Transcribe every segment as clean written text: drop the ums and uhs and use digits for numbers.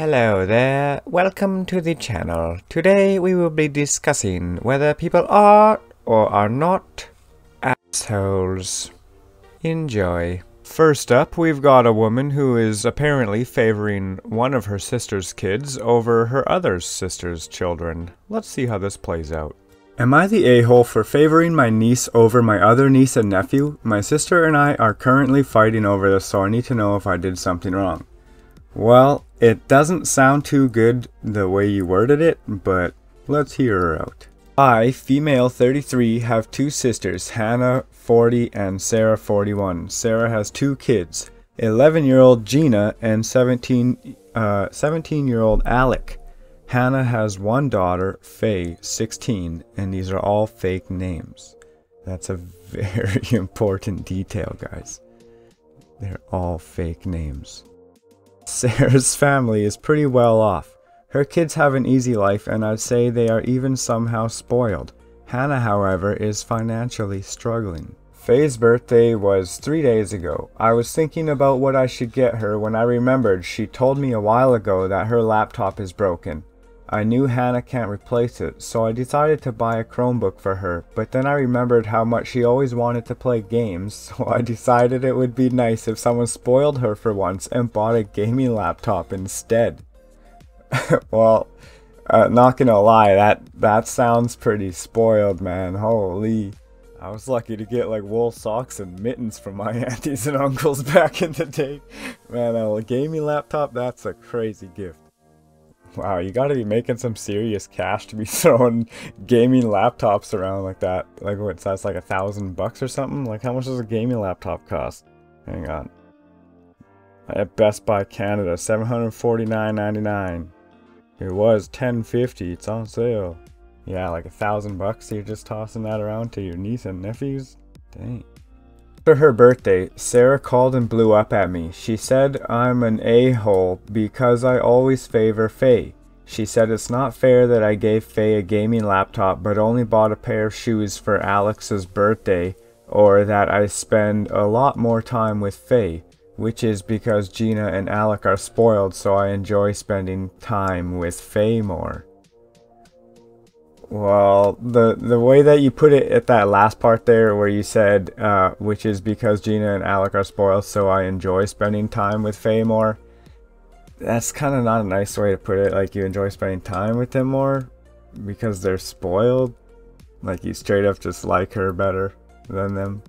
Hello there, welcome to the channel. Today we will be discussing whether people are or are not assholes. Enjoy. First up, we've got a woman who is apparently favoring one of her sister's kids over her other sister's children. Let's see how this plays out. Am I the a-hole for favoring my niece over my other niece and nephew? My sister and I are currently fighting over this, so I need to know if I did something wrong. Well, it doesn't sound too good the way you worded it, but let's hear her out. I, female 33, have two sisters, Hannah, 40, and Sarah, 41. Sarah has two kids, 11-year-old Gina and 17-year-old Alec. Hannah has one daughter, Faye, 16, and these are all fake names. That's a very important detail, guys. They're all fake names. Sarah's family is pretty well off. Her kids have an easy life, and I'd say they are even somehow spoiled. Hannah, however, is financially struggling. Faye's birthday was 3 days ago. I was thinking about what I should get her when I remembered she told me a while ago that her laptop is broken. I knew Hannah can't replace it, so I decided to buy a Chromebook for her, but then I remembered how much she always wanted to play games, so I decided it would be nice if someone spoiled her for once and bought a gaming laptop instead. Well, not gonna lie, that sounds pretty spoiled, man. Holy. I was lucky to get like wool socks and mittens from my aunties and uncles back in the day. Man, a gaming laptop, that's a crazy gift. Wow, you gotta be making some serious cash to be throwing gaming laptops around like that. Like what, that's like $1,000 or something? Like how much does a gaming laptop cost? Hang on. At Best Buy Canada, $749.99. It was $10.50, it's on sale. Yeah, like $1,000 you're just tossing that around to your niece and nephews? Dang. After her birthday, Sarah called and blew up at me. She said I'm an a-hole because I always favor Faye. She said it's not fair that I gave Faye a gaming laptop but only bought a pair of shoes for Alex's birthday, or that I spend a lot more time with Faye, which is because Gina and Alec are spoiled, so I enjoy spending time with Faye more. Well, the way that you put it at that last part there where you said, which is because Gina and Alec are spoiled, so I enjoy spending time with Faye more. That's kind of not a nice way to put it, like you enjoy spending time with them more because they're spoiled. Like you straight up just like her better than them.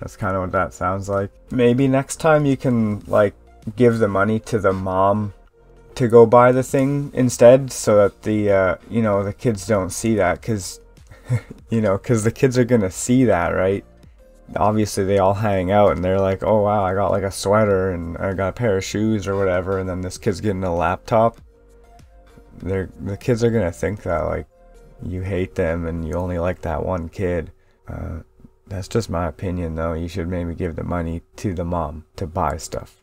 That's kind of what that sounds like. Maybe next time you can, like, give the money to the mom to go buy the thing instead, so that the you know, the kids don't see that, because you know, because the kids are gonna see that, right? Obviously they all hang out and they're like, oh wow, I got like a sweater and I got a pair of shoes or whatever, and then this kid's getting a laptop. The kids are gonna think that like you hate them and you only like that one kid. That's just my opinion though. You should maybe give the money to the mom to buy stuff.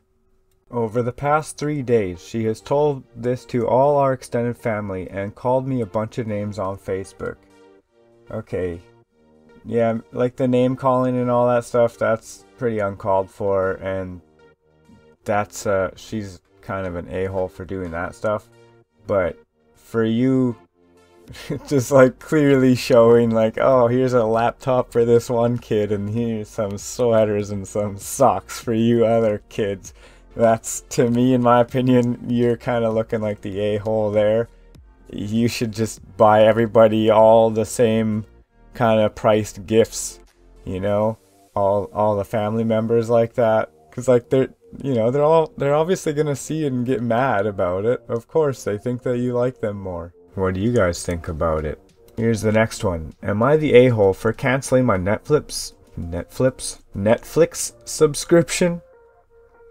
Over the past 3 days, she has told this to all our extended family and called me a bunch of names on Facebook. Okay. Yeah, like the name calling and all that stuff, that's pretty uncalled for, and that's, she's kind of an a-hole for doing that stuff. But for you, just like clearly showing like, oh, here's a laptop for this one kid and here's some sweaters and some socks for you other kids. That's, to me, in my opinion, you're kind of looking like the a-hole there. You should just buy everybody all the same kind of priced gifts, you know, all the family members like that, because like they're, you know, they're obviously gonna see and get mad about it. Of course, they think that you like them more. What do you guys think about it? Here's the next one. Am I the a-hole for canceling my Netflix subscription?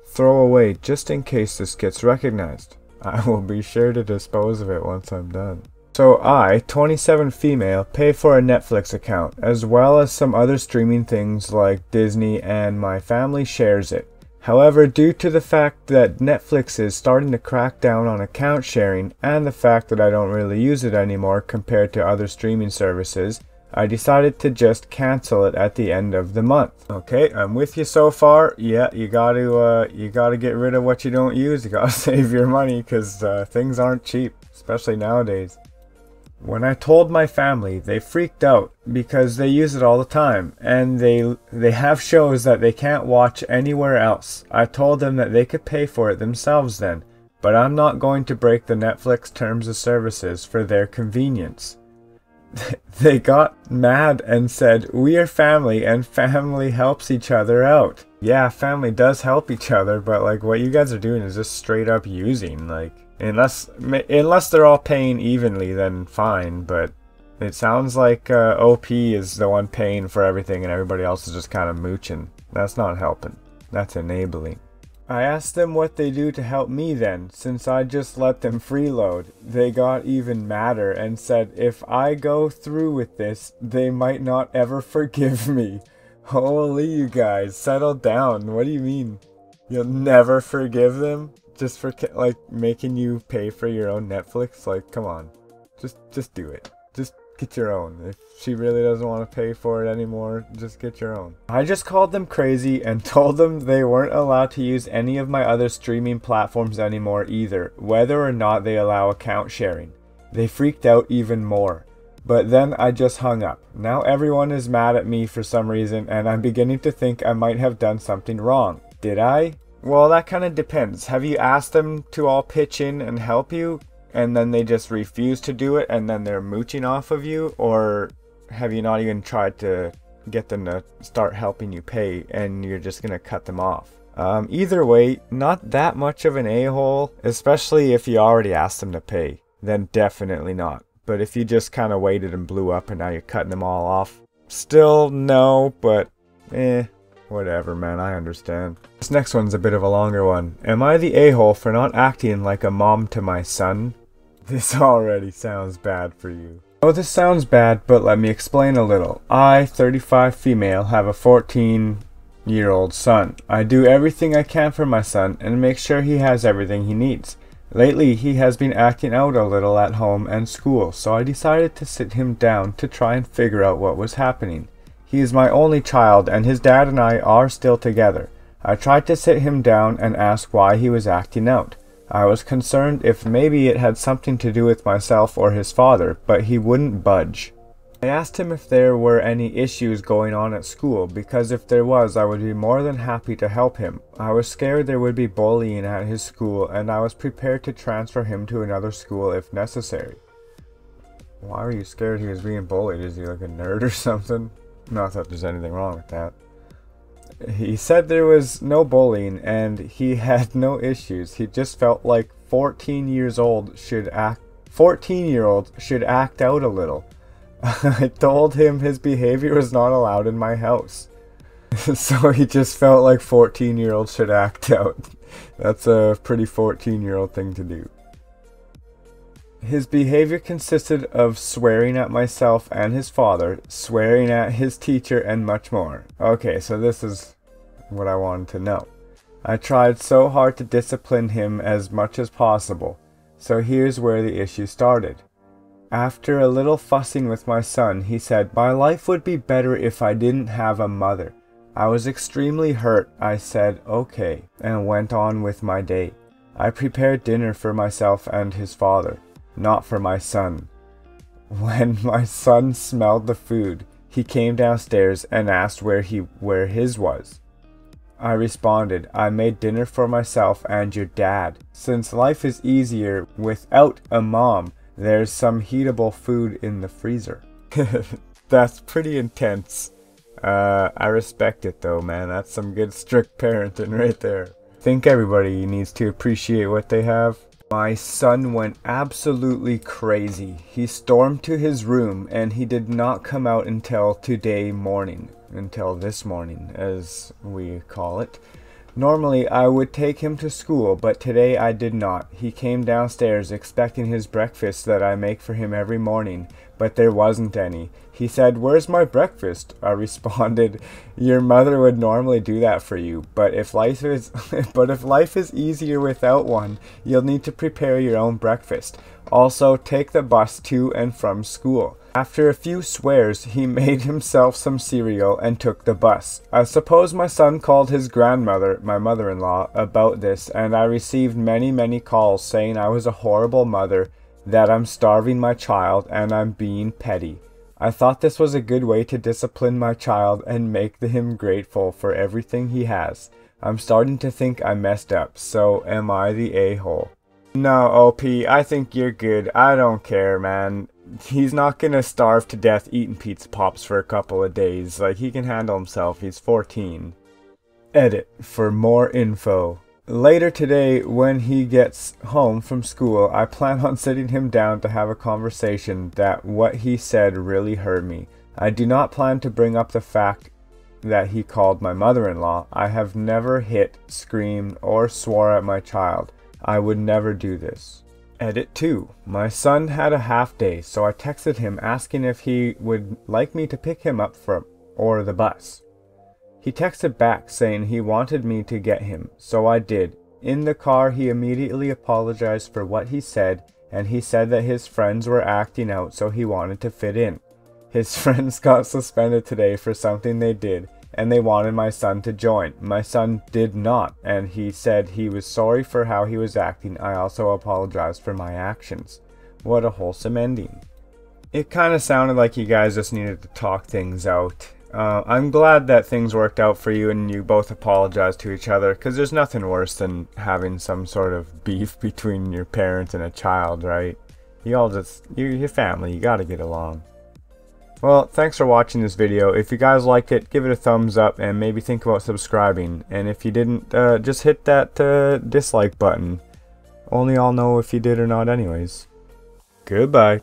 Throw away just in case this gets recognized. I will be sure to dispose of it once I'm done. So I, 27 female, pay for a Netflix account, as well as some other streaming things like Disney, and my family shares it. However, due to the fact that Netflix is starting to crack down on account sharing, and the fact that I don't really use it anymore compared to other streaming services, I decided to just cancel it at the end of the month. Okay, I'm with you so far. Yeah, you gotta get rid of what you don't use. You gotta save your money because things aren't cheap, especially nowadays. When I told my family, they freaked out because they use it all the time and they have shows that they can't watch anywhere else. I told them that they could pay for it themselves then, but I'm not going to break the Netflix terms of services for their convenience. They got mad and said, "We are family and family helps each other out." Yeah, family does help each other, but like what you guys are doing is just straight up using. Like unless they're all paying evenly, then fine, but it sounds like OP is the one paying for everything and everybody else is just kind of mooching. That's not helping, that's enabling. I asked them what they do to help me then, since I just let them freeload. They got even madder and said if I go through with this, they might not ever forgive me. Holy, you guys, settle down. What do you mean? You'll never forgive them? Just for, like, making you pay for your own Netflix? Like, come on. Just do it. Just get your own. If she really doesn't want to pay for it anymore, just get your own. I just called them crazy and told them they weren't allowed to use any of my other streaming platforms anymore either, whether or not they allow account sharing. They freaked out even more. But then I just hung up. Now everyone is mad at me for some reason and I'm beginning to think I might have done something wrong. Did I? Well, that kind of depends. Have you asked them to all pitch in and help you? And then they just refuse to do it and then they're mooching off of you? Or have you not even tried to get them to start helping you pay and you're just gonna cut them off? Either way, not that much of an a-hole, especially if you already asked them to pay, then definitely not. But if you just kind of waited and blew up and now you're cutting them all off, still no, but eh. Whatever, man, I understand. This next one's a bit of a longer one. Am I the a-hole for not acting like a mom to my son? This already sounds bad for you. Oh, this sounds bad, but let me explain a little. I, 35 female, have a 14-year-old son. I do everything I can for my son and make sure he has everything he needs. Lately, he has been acting out a little at home and school, so I decided to sit him down to try and figure out what was happening. He is my only child and his dad and I are still together. I tried to sit him down and ask why he was acting out. I was concerned if maybe it had something to do with myself or his father, but he wouldn't budge. I asked him if there were any issues going on at school, because if there was, I would be more than happy to help him. I was scared there would be bullying at his school and I was prepared to transfer him to another school if necessary. Why were you scared he was being bullied? Is he like a nerd or something? Not that there's anything wrong with that. He said there was no bullying and he had no issues. He just felt like 14-year-olds should act out a little. I told him his behavior was not allowed in my house. So he just felt like 14-year-olds should act out. That's a pretty 14-year-old thing to do. His behavior consisted of swearing at myself and his father, swearing at his teacher, and much more. Okay, so this is what I wanted to know. I tried so hard to discipline him as much as possible, so here's where the issue started. After a little fussing with my son, he said, "My life would be better if I didn't have a mother." I was extremely hurt. I said, "Okay," and went on with my day. I prepared dinner for myself and his father. Not for my son. When my son smelled the food, he came downstairs and asked where his was. I responded, "I made dinner for myself and your dad. Since life is easier without a mom, there's some heatable food in the freezer." That's pretty intense. I respect it though, man. That's some good strict parenting right there. I think everybody needs to appreciate what they have. My son went absolutely crazy. He stormed to his room and he did not come out until today morning, until this morning as we call it. Normally I would take him to school, but today I did not. He came downstairs expecting his breakfast that I make for him every morning, but there wasn't any. He said, "Where's my breakfast?" I responded, "Your mother would normally do that for you, but if life is easier without one, you'll need to prepare your own breakfast. Also, take the bus to and from school. After a few swears, he made himself some cereal and took the bus. I suppose my son called his grandmother, my mother-in-law, about this, and I received many calls saying I was a horrible mother, that I'm starving my child, and I'm being petty. I thought this was a good way to discipline my child and make him grateful for everything he has. I'm starting to think I messed up, so am I the a-hole? No, OP, I think you're good. I don't care, man. He's not gonna starve to death eating Pizza Pops for a couple of days. Like, he can handle himself. He's 14. Edit for more info. Later today, when he gets home from school, I plan on sitting him down to have a conversation that what he said really hurt me. I do not plan to bring up the fact that he called my mother-in-law. I have never hit, screamed, or swore at my child. I would never do this. Edit 2. My son had a half day, so I texted him asking if he would like me to pick him up from or the bus. He texted back saying he wanted me to get him, so I did. In the car, he immediately apologized for what he said, and he said that his friends were acting out, so he wanted to fit in. His friends got suspended today for something they did, and they wanted my son to join. My son did not, and he said he was sorry for how he was acting. I also apologized for my actions. What a wholesome ending. It kind of sounded like you guys just needed to talk things out. I'm glad that things worked out for you and you both apologized to each other, because there's nothing worse than having some sort of beef between your parents and a child, right? You all just, your family, you gotta get along. Well, thanks for watching this video. If you guys liked it, give it a thumbs up and maybe think about subscribing. And if you didn't, just hit that dislike button. Only I'll know if you did or not anyways. Goodbye.